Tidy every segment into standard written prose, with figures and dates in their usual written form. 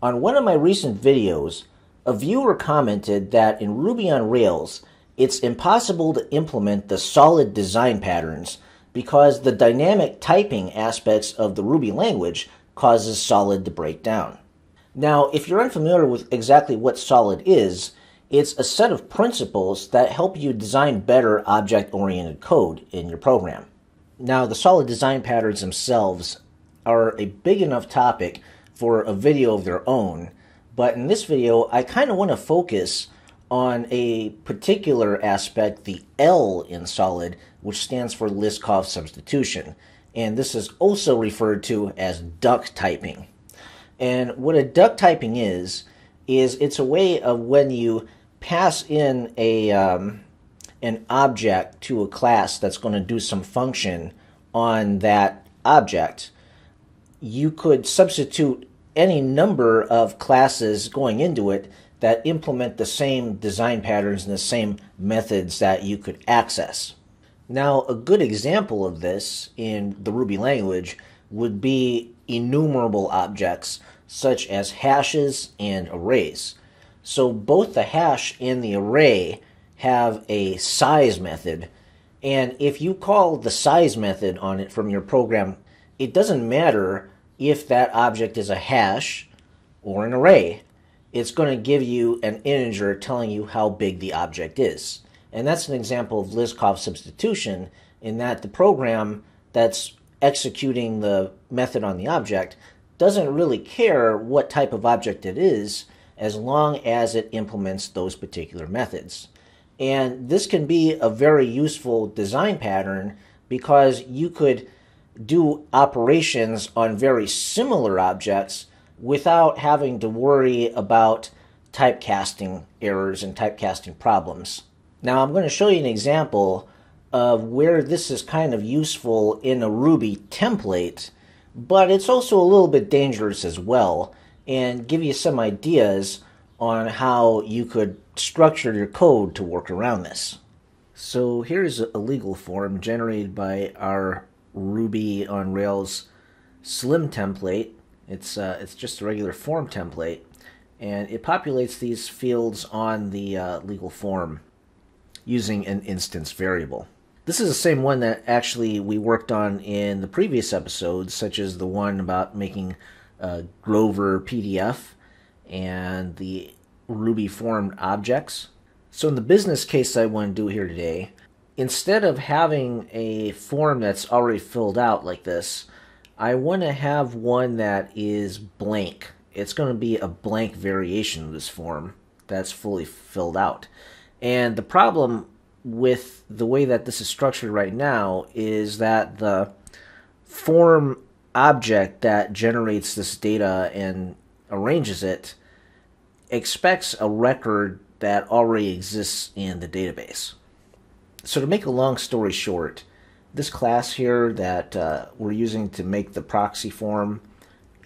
On one of my recent videos, a viewer commented that in Ruby on Rails, it's impossible to implement the solid design patterns because the dynamic typing aspects of the Ruby language causes solid to break down. Now, if you're unfamiliar with exactly what solid is, it's a set of principles that help you design better object-oriented code in your program. Now, the solid design patterns themselves are a big enough topic for a video of their own, but in this video, I kind of want to focus on a particular aspect, the L in SOLID, which stands for Liskov Substitution. And this is also referred to as duck typing. And what a duck typing is it's a way of when you pass in a, an object to a class that's going to do some function on that object, you could substitute any number of classes going into it that implement the same design patterns and the same methods that you could access. Now, a good example of this in the Ruby language would be enumerable objects such as hashes and arrays. So both the hash and the array have a size method, and if you call the size method on it from your program, it doesn't matter if that object is a hash or an array. It's going to give you an integer telling you how big the object is. And that's an example of Liskov substitution, in that the program that's executing the method on the object doesn't really care what type of object it is as long as it implements those particular methods. And this can be a very useful design pattern because you could do operations on very similar objects without having to worry about typecasting errors and typecasting problems. Now I'm going to show you an example of where this is kind of useful in a Ruby template, but it's also a little bit dangerous as well, and give you some ideas on how you could structure your code to work around this. So here's a legal form generated by our Ruby on Rails Slim template. It's just a regular form template, and it populates these fields on the legal form using an instance variable. This is the same one that actually we worked on in the previous episodes, such as the one about making Grover PDF and the Ruby formed objects. So in the business case I want to do here today, instead of having a form that's already filled out like this, I want to have one that is blank. It's going to be a blank variation of this form that's fully filled out. And the problem with the way that this is structured right now is that the form object that generates this data and arranges it expects a record that already exists in the database. So to make a long story short, this class here that we're using to make the proxy form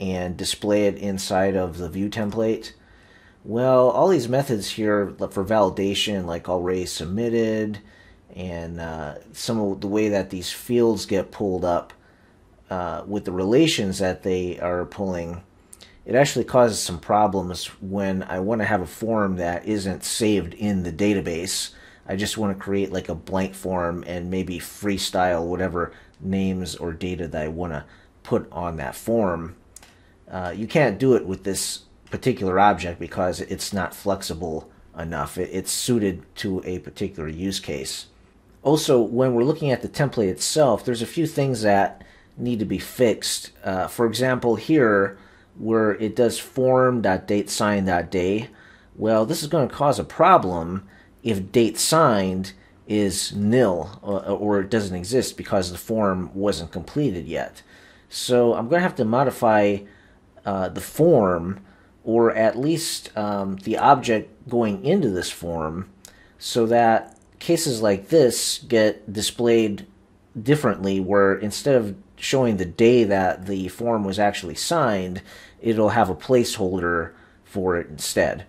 and display it inside of the view template, well, all these methods here for validation, like already submitted, and some of the way that these fields get pulled up with the relations that they are pulling, it actually causes some problems when I want to have a form that isn't saved in the database. I just want to create like a blank form and maybe freestyle whatever names or data that I want to put on that form. You can't do it with this particular object because it's not flexible enough. It's suited to a particular use case. Also, when we're looking at the template itself, there's a few things that need to be fixed. For example, here where it does form.dateSigned.day, well, this is going to cause a problem if date signed is nil or it doesn't exist because the form wasn't completed yet. So I'm going to have to modify the form, or at least the object going into this form, so that cases like this get displayed differently, where instead of showing the day that the form was actually signed, it'll have a placeholder for it instead.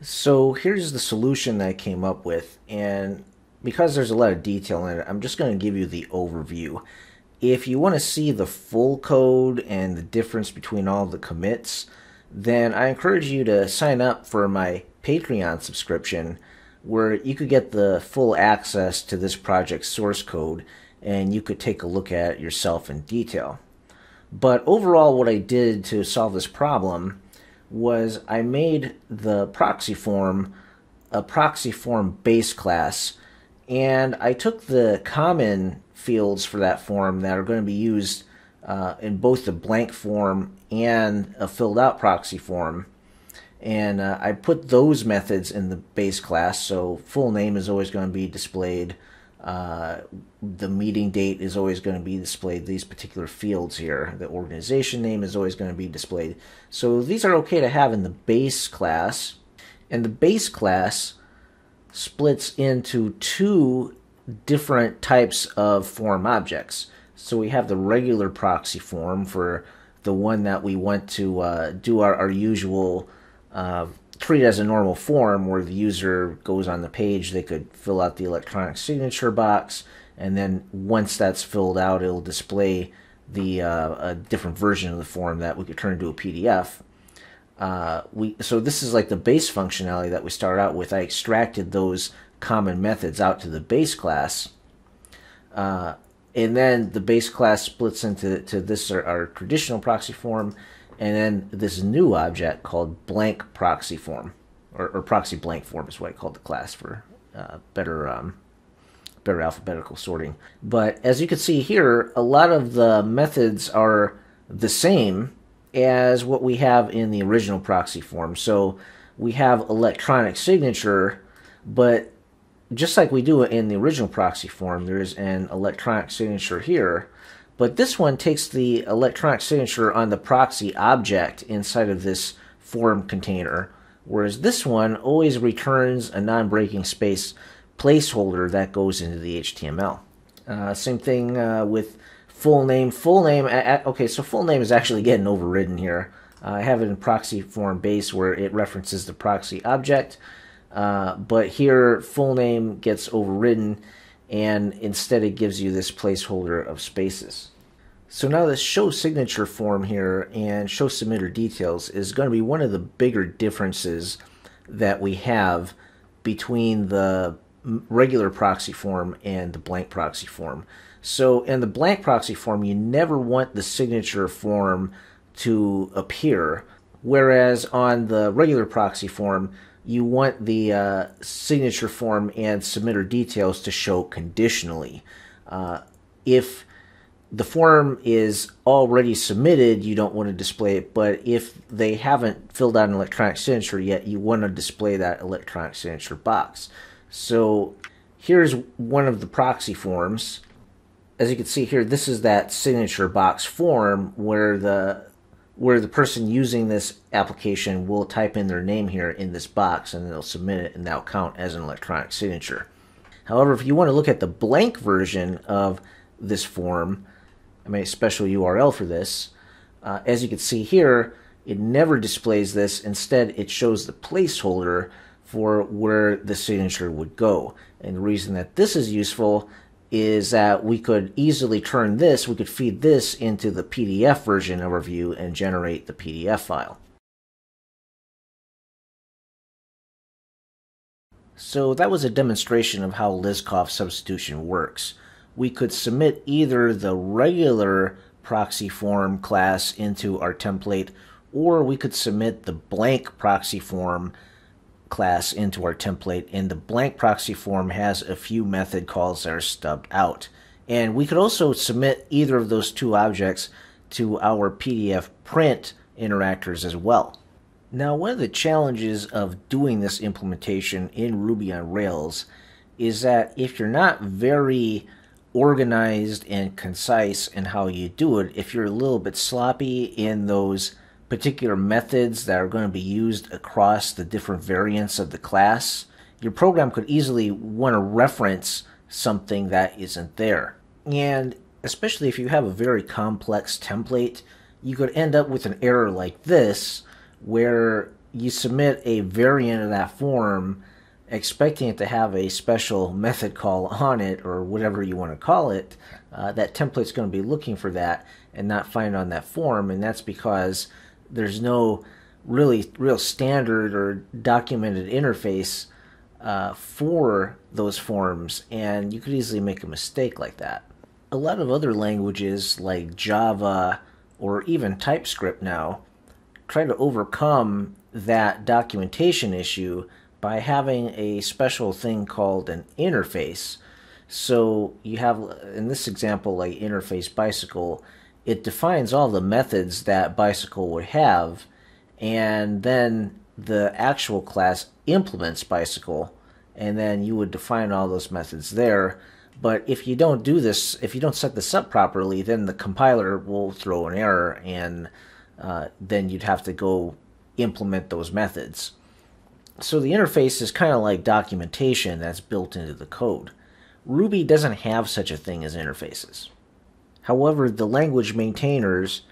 So here's the solution that I came up with, and because there's a lot of detail in it, I'm just going to give you the overview. If you want to see the full code and the difference between all the commits, then I encourage you to sign up for my Patreon subscription, where you could get the full access to this project's source code and you could take a look at it yourself in detail. But overall, what I did to solve this problem was I made the proxy form a proxy form base class, and I took the common fields for that form that are going to be used in both the blank form and a filled out proxy form, and I put those methods in the base class. So full name is always going to be displayed, the meeting date is always going to be displayed, these particular fields here, the organization name is always going to be displayed. So these are okay to have in the base class, and the base class splits into two different types of form objects. So we have the regular proxy form, for the one that we want to do our usual treat as a normal form, where the user goes on the page, they could fill out the electronic signature box, and then once that's filled out, it'll display the a different version of the form that we could turn into a PDF. So this is like the base functionality that we start out with. I extracted those common methods out to the base class, and then the base class splits into this, our traditional proxy form, and then this new object called blank proxy form, or proxy blank form is what I called the class for better alphabetical sorting. But as you can see here, a lot of the methods are the same as what we have in the original proxy form. So we have electronic signature, but just like we do in the original proxy form, there is an electronic signature here. But this one takes the electronic signature on the proxy object inside of this form container, whereas this one always returns a non-breaking space placeholder that goes into the HTML. Same thing with full name. Full name, okay, so full name is actually getting overridden here. I have it in proxy form base where it references the proxy object, but here full name gets overridden, and instead it gives you this placeholder of spaces. So now this show signature form here and show submitter details is going to be one of the bigger differences that we have between the regular proxy form and the blank proxy form. So in the blank proxy form, you never want the signature form to appear, whereas on the regular proxy form, you want the signature form and submitter details to show conditionally. If the form is already submitted, you don't want to display it, but if they haven't filled out an electronic signature yet, you want to display that electronic signature box. So here's one of the proxy forms. As you can see here, this is that signature box form where the person using this application will type in their name here in this box, and they'll submit it, and that'll count as an electronic signature. However, if you want to look at the blank version of this form, I made a special URL for this. As you can see here, it never displays this. Instead, it shows the placeholder for where the signature would go. And the reason that this is useful is that we could easily turn this, we could feed this into the PDF version of our view and generate the PDF file. So that was a demonstration of how Liskov substitution works. We could submit either the regular proxy form class into our template, or we could submit the blank proxy form class into our template, and the blank proxy form has a few method calls that are stubbed out. And we could also submit either of those two objects to our PDF print interactors as well. Now, one of the challenges of doing this implementation in Ruby on Rails is that if you're not very organized and concise in how you do it, if you're a little bit sloppy in those particular methods that are going to be used across the different variants of the class, your program could easily want to reference something that isn't there. And especially if you have a very complex template, you could end up with an error like this, where you submit a variant of that form expecting it to have a special method call on it, or whatever you want to call it. That template's going to be looking for that and not find it on that form, and that's because there's no really real standard or documented interface for those forms, and you could easily make a mistake like that. A lot of other languages like Java or even TypeScript now try to overcome that documentation issue by having a special thing called an interface. So you have, in this example, like interface bicycle, it defines all the methods that bicycle would have, and then the actual class implements bicycle, and then you would define all those methods there. But if you don't do this, if you don't set this up properly, then the compiler will throw an error, and then you'd have to go implement those methods. So the interface is kind of like documentation that's built into the code. Ruby doesn't have such a thing as interfaces. However, the language maintainers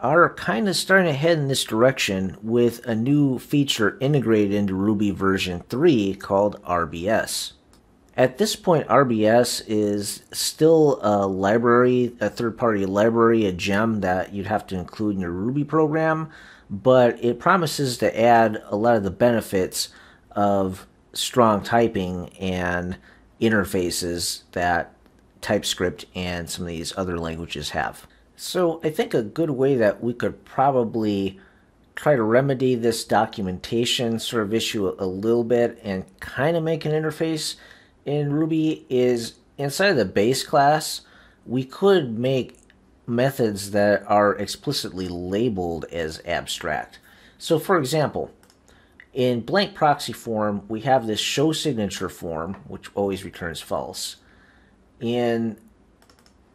are kind of starting to head in this direction with a new feature integrated into Ruby version 3 called RBS. At this point, RBS is still a library, a third-party library, a gem that you'd have to include in your Ruby program, but it promises to add a lot of the benefits of strong typing and interfaces that TypeScript and some of these other languages have. So I think a good way that we could probably try to remedy this documentation sort of issue a little bit and kind of make an interface in Ruby is inside of the base class, we could make methods that are explicitly labeled as abstract. So for example, in blank proxy form, we have this show signature form, which always returns false. In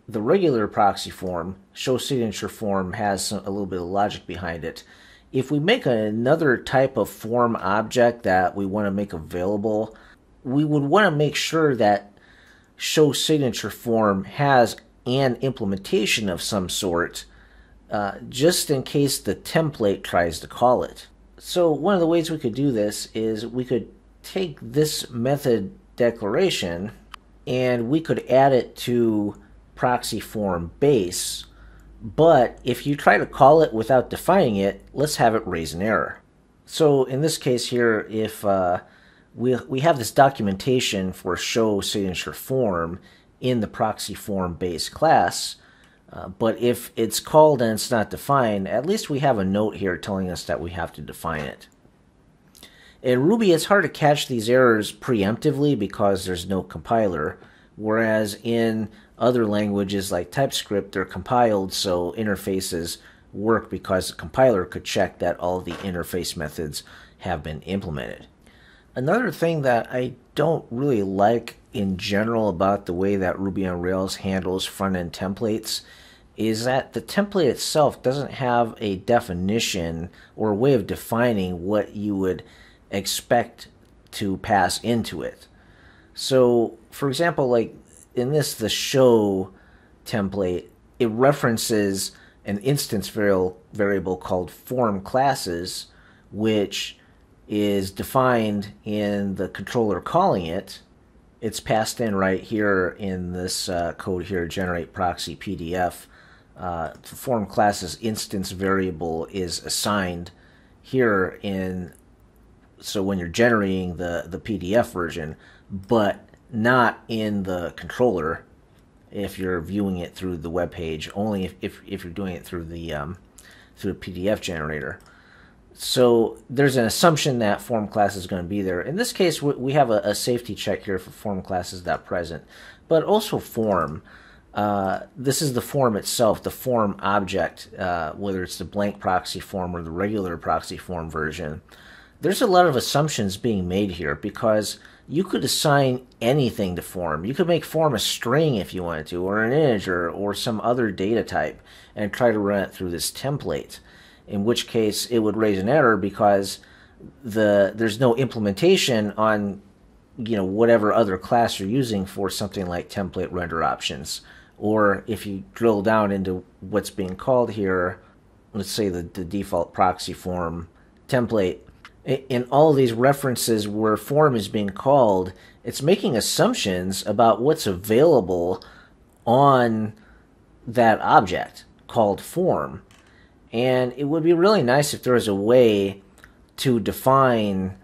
the regular proxy form, show signature form has a little bit of logic behind it. If we make another type of form object that we want to make available, we would want to make sure that show signature form has an implementation of some sort, just in case the template tries to call it. So one of the ways we could do this is we could take this method declaration and we could add it to proxy form base, but if you try to call it without defining it, let's have it raise an error. So in this case here, if we have this documentation for show signature form in the proxy form base class, but if it's called and it's not defined, at least we have a note here telling us that we have to define it. In Ruby, it's hard to catch these errors preemptively because there's no compiler, whereas in other languages like TypeScript, they're compiled, so interfaces work because the compiler could check that all the interface methods have been implemented. Another thing that I don't really like in general about the way that Ruby on Rails handles front-end templates is that the template itself doesn't have a definition or a way of defining what you would expect to pass into it. So, for example, like in this, the show template, it references an instance variable called form classes, which is defined in the controller calling it. It's passed in right here in this code here, generate proxy PDF. Form classes instance variable is assigned here in, so when you're generating the PDF version, but not in the controller if you're viewing it through the web page, only if you're doing it through the PDF generator. So there's an assumption that form class is going to be there. In this case, we have a safety check here for form classes not present, but also form. This is the form itself, the form object, whether it's the blank proxy form or the regular proxy form version. There's a lot of assumptions being made here because you could assign anything to form. You could make form a string if you wanted to, or an integer, or some other data type, and try to run it through this template, in which case it would raise an error because there's no implementation on, you know, whatever other class you're using for something like template render options. Or if you drill down into what's being called here, let's say the default proxy form template, in all of these references where form is being called, it's making assumptions about what's available on that object called form. And it would be really nice if there was a way to define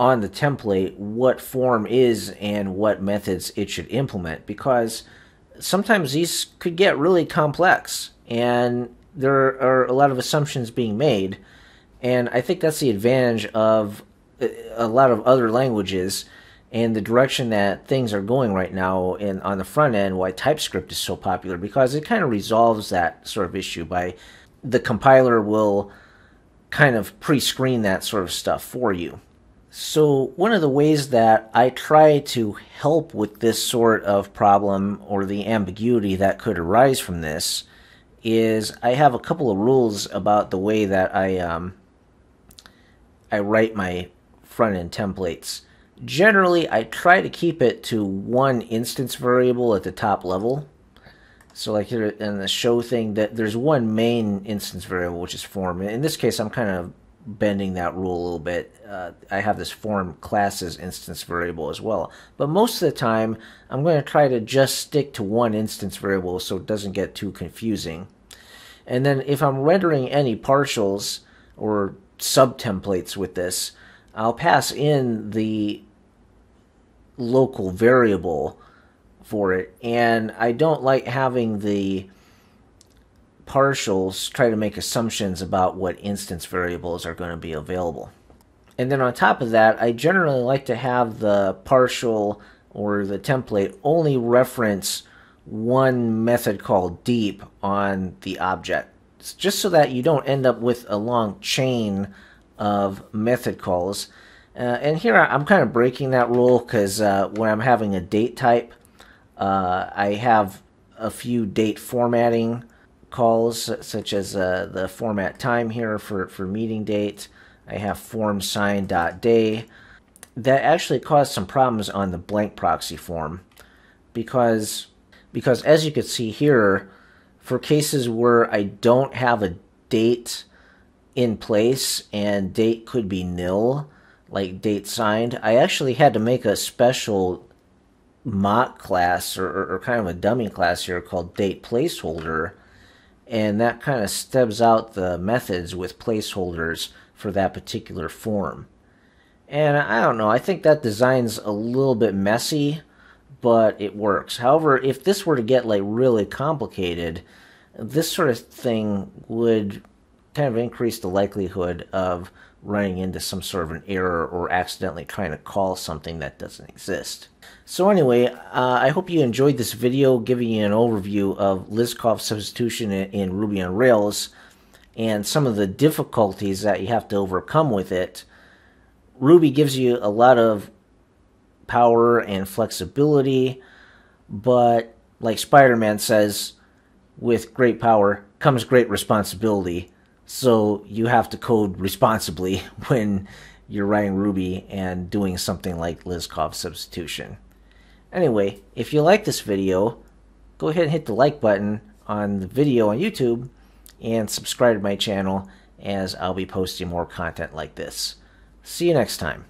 on the template what form is and what methods it should implement, because sometimes these could get really complex and there are a lot of assumptions being made. And I think that's the advantage of a lot of other languages and the direction that things are going right now, and on the front end why TypeScript is so popular, because it kind of resolves that sort of issue by the compiler will kind of pre-screen that sort of stuff for you. So one of the ways that I try to help with this sort of problem or the ambiguity that could arise from this is I have a couple of rules about the way that I write my front-end templates. Generally, I try to keep it to one instance variable at the top level. So like here in the show thing, that there's one main instance variable, which is form. In this case, I'm kind of bending that rule a little bit. I have this form classes instance variable as well, but most of the time I'm going to try to just stick to one instance variable so it doesn't get too confusing. And then if I'm rendering any partials or sub templates with this, I'll pass in the local variable for it, and I don't like having the partials try to make assumptions about what instance variables are going to be available. And then on top of that, I generally like to have the partial or the template only reference one method called deep on the object, just so that you don't end up with a long chain of method calls. And here I'm kind of breaking that rule, because when I'm having a date type, I have a few date formatting calls, such as the format time here for meeting date. I have form sign dot day. That actually caused some problems on the blank proxy form, because as you can see here, for cases where I don't have a date in place and date could be nil, like date signed, I actually had to make a special mock class or kind of a dummy class here called date placeholder. And that kind of stubs out the methods with placeholders for that particular form. And I don't know, I think that design's a little bit messy, but it works. However, if this were to get like really complicated, this sort of thing would kind of increase the likelihood of running into some sort of an error or accidentally trying to call something that doesn't exist. So anyway, I hope you enjoyed this video giving you an overview of Liskov substitution in Ruby on Rails and some of the difficulties that you have to overcome with it. Ruby gives you a lot of power and flexibility, but like Spider-Man says, with great power comes great responsibility. So you have to code responsibly when you're writing Ruby and doing something like Liskov substitution. Anyway, if you like this video, go ahead and hit the like button on the video on YouTube and subscribe to my channel, as I'll be posting more content like this. See you next time.